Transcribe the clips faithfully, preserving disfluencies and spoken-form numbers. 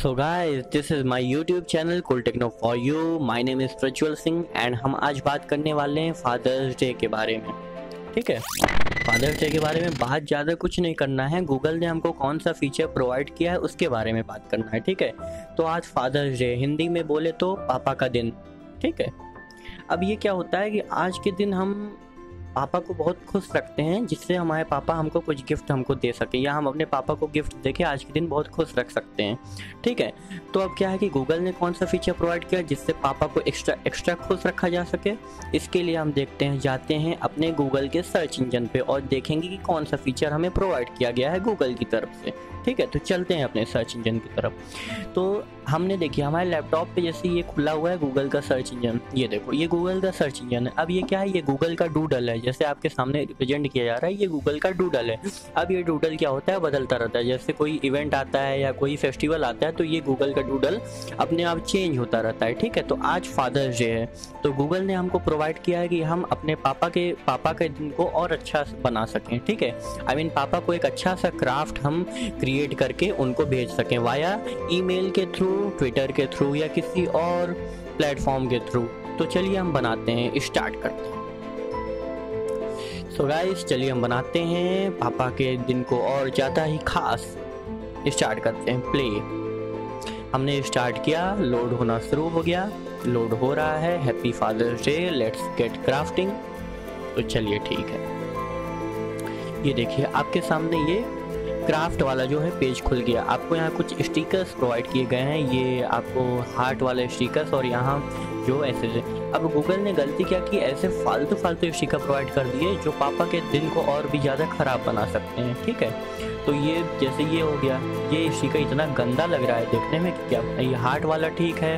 So guys, this is my YouTube channel cool techno for you. My name is Prajwal Singh and हम आज बात करने वाले हैं फादर्स डे के बारे में। ठीक है, फादर्स डे के बारे में बहुत ज़्यादा कुछ नहीं करना है। गूगल ने हमको कौन सा फीचर प्रोवाइड किया है उसके बारे में बात करना है। ठीक है, तो आज फादर्स डे, हिंदी में बोले तो पापा का दिन। ठीक है, अब ये क्या होता है कि आज के दिन हम पापा को बहुत खुश रखते हैं, जिससे हमारे पापा हमको कुछ गिफ्ट हमको दे सके या हम अपने पापा को गिफ्ट देके आज के दिन बहुत खुश रख सकते हैं। ठीक है, तो अब क्या है कि गूगल ने कौन सा फीचर प्रोवाइड किया जिससे पापा को एक्स्ट्रा एक्स्ट्रा खुश रखा जा सके। इसके लिए हम देखते हैं, जाते हैं अपने गूगल के सर्च इंजन पे और देखेंगे कि कौन सा फीचर हमें प्रोवाइड किया गया है गूगल की तरफ से। ठीक है, तो चलते हैं अपने सर्च इंजन की तरफ। तो हमने देखिए हमारे लैपटॉप पे जैसे ये खुला हुआ है गूगल का सर्च इंजन, ये देखो ये गूगल का सर्च इंजन है। अब ये क्या है, ये गूगल का डूडल है, जैसे आपके सामने रिप्रेजेंट किया जा रहा है, ये गूगल का डूडल है। अब ये डूडल क्या होता है, बदलता रहता है। जैसे कोई इवेंट आता है या कोई फेस्टिवल आता है तो ये गूगल का डूडल अपने आप चेंज होता रहता है। ठीक है, तो आज फादर्स डे है तो गूगल ने हमको प्रोवाइड किया है कि हम अपने पापा के पापा के दिन को और अच्छा बना सकें। ठीक है, आई मीन पापा को एक अच्छा सा क्राफ्ट हम क्रिएट करके उनको भेज सकें वाया ईमेल के थ्रू, ट्विटर के थ्रू या किसी और प्लेटफॉर्म के थ्रू। तो चलिए हम बनाते हैं, स्टार्ट करते हैं। सो गाइस, चलिए हम बनाते हैं पापा के दिन को और ज़्यादा ही खास। स्टार्ट करते हैं, प्ले। हमने स्टार्ट किया, लोड होना शुरू हो गया, लोड हो रहा है। Happy father's day, let's get crafting. तो चलिए, ठीक है, ये देखिए आपके सामने ये क्राफ्ट वाला जो है पेज खुल गया। आपको यहाँ कुछ स्टिकर्स प्रोवाइड किए गए हैं, ये आपको हार्ट वाले स्टिकर्स और यहाँ जो ऐसे। अब गूगल ने गलती क्या की, ऐसे फालतू फालतू स्टिकर प्रोवाइड कर दिए जो पापा के दिन को और भी ज़्यादा ख़राब बना सकते हैं। ठीक है, तो ये जैसे ये हो गया, ये स्टिकर इतना गंदा लग रहा है देखने में कि क्या। ये हार्ट वाला ठीक है,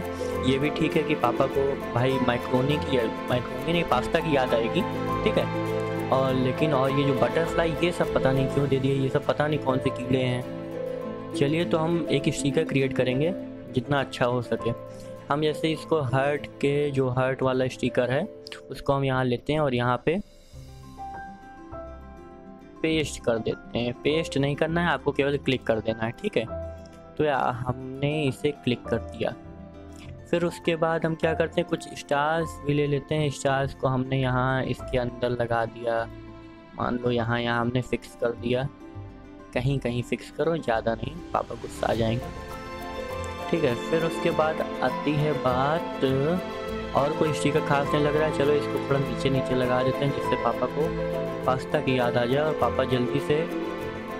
ये भी ठीक है कि पापा को भाई मैक्रोनी की मैक्रोनी नहीं पास्ता की याद आएगी। ठीक है, और लेकिन और ये जो बटरफ्लाई, ये सब पता नहीं क्यों दे दिए, ये सब पता नहीं कौन से कीड़े हैं। चलिए, तो हम एक स्टिकर क्रिएट करेंगे जितना अच्छा हो सके। हम जैसे इसको हार्ट के, जो हार्ट वाला स्टिकर है उसको हम यहाँ लेते हैं और यहाँ पे पेस्ट कर देते हैं। पेस्ट नहीं करना है, आपको केवल क्लिक कर देना है। ठीक है, तो हमने इसे क्लिक कर दिया। फिर उसके बाद हम क्या करते हैं, कुछ स्टार्स भी ले लेते हैं। स्टार्स को हमने यहाँ इसके अंदर लगा दिया, मान लो यहाँ यहाँ हमने फिक्स कर दिया। कहीं कहीं फिक्स करो, ज़्यादा नहीं, पापा गुस्सा आ जाएंगे। ठीक है, फिर उसके बाद आती है बात, और कोई स्टिकर खास नहीं लग रहा है, चलो इसको थोड़ा नीचे नीचे लगा देते हैं जिससे पापा को पास्ता की याद आ जाए और पापा जल्दी से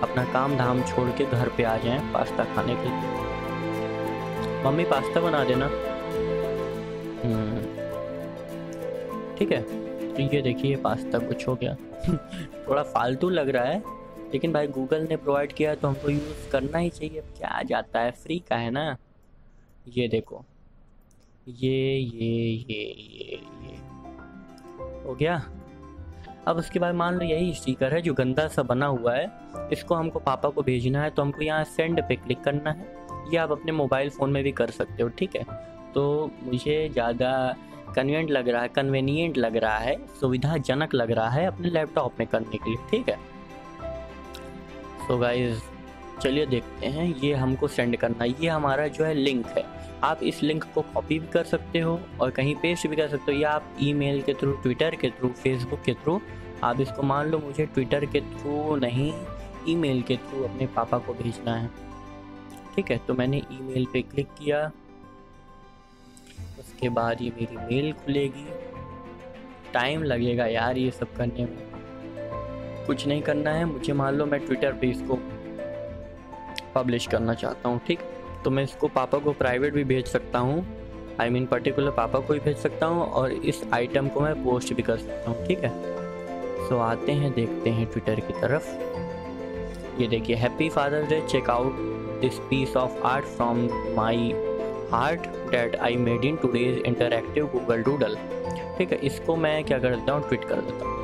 अपना काम धाम छोड़ के घर पर आ जाएँ पास्ता खाने के लिए। मम्मी पास्ता बना देना। ठीक है, तो ये देखिए पास्ता कुछ हो गया। थोड़ा फालतू लग रहा है लेकिन भाई गूगल ने प्रोवाइड किया है तो हमको यूज़ करना ही चाहिए। क्या आ जाता है, फ्री का है ना। ये देखो, ये ये ये ये ये हो गया। अब उसके बाद मान लो यही स्टिकर है जो गंदा सा बना हुआ है, इसको हमको पापा को भेजना है तो हमको यहाँ सेंड पे क्लिक करना है। ये आप अपने मोबाइल फ़ोन में भी कर सकते हो। ठीक है, तो मुझे ज़्यादा कन्वीनियंट लग रहा है कन्वीनियंट लग रहा है सुविधाजनक लग रहा है अपने लैपटॉप में करने के लिए। ठीक है, सो गाइस, चलिए देखते हैं, ये हमको सेंड करना है। ये हमारा जो है लिंक है, आप इस लिंक को कॉपी भी कर सकते हो और कहीं पेस्ट भी कर सकते हो, या आप ईमेल के थ्रू, ट्विटर के थ्रू, फेसबुक के थ्रू आप इसको, मान लो मुझे ट्विटर के थ्रू नहीं ईमेल के थ्रू अपने पापा को भेजना है। ठीक है, तो मैंने ईमेल पे क्लिक किया, उसके बाद ये मेरी मेल खुलेगी। टाइम लगेगा यार ये सब करने में। कुछ नहीं करना है मुझे, मान लो मैं ट्विटर पे इसको पब्लिश करना चाहता हूँ। ठीक, तो मैं इसको पापा को प्राइवेट भी भेज सकता हूँ, आई मीन पर्टिकुलर पापा को भी भेज सकता हूँ और इस आइटम को मैं पोस्ट भी कर सकता हूँ। ठीक है, सो आते हैं, देखते हैं ट्विटर की तरफ। ये देखिए, happy father's day, check out This piece of art from my heart that I made in today's interactive Google Doodle। ठीक है, इसको मैं क्या कर देता हूँ, ट्वीट कर देता हूँ,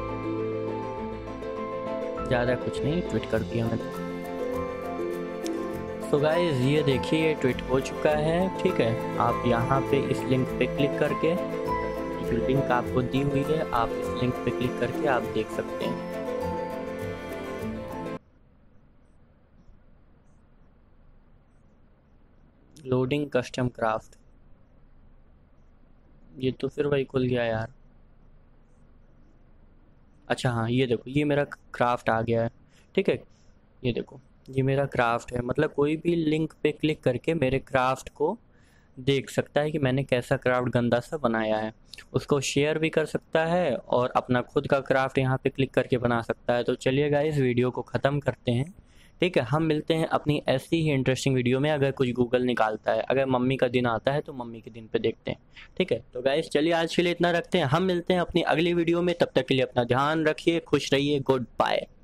ज़्यादा कुछ नहीं, ट्वीट कर दिया मैंने। सो गाइस, ये देखिए ये ट्वीट हो चुका है। ठीक है, आप यहाँ पे इस लिंक पे क्लिक करके, जो लिंक आपको दी हुई है, आप इस लिंक पे क्लिक करके आप देख सकते हैं। लोडिंग कस्टम क्राफ्ट, ये तो फिर वही खुल गया यार। अच्छा हाँ ये देखो, ये मेरा क्राफ्ट आ गया है। ठीक है ये देखो, ये मेरा क्राफ्ट है, मतलब कोई भी लिंक पे क्लिक करके मेरे क्राफ्ट को देख सकता है कि मैंने कैसा क्राफ्ट गंदा सा बनाया है, उसको शेयर भी कर सकता है और अपना खुद का क्राफ्ट यहाँ पे क्लिक करके बना सकता है। तो चलिए गाइस वीडियो को ख़त्म करते हैं, ठीक है। हम मिलते हैं अपनी ऐसी ही इंटरेस्टिंग वीडियो में, अगर कुछ गूगल निकालता है, अगर मम्मी का दिन आता है तो मम्मी के दिन पे देखते हैं, ठीक है। तो गाइस चलिए आज के लिए इतना रखते हैं, हम मिलते हैं अपनी अगली वीडियो में, तब तक के लिए अपना ध्यान रखिए, खुश रहिए, गुड बाय।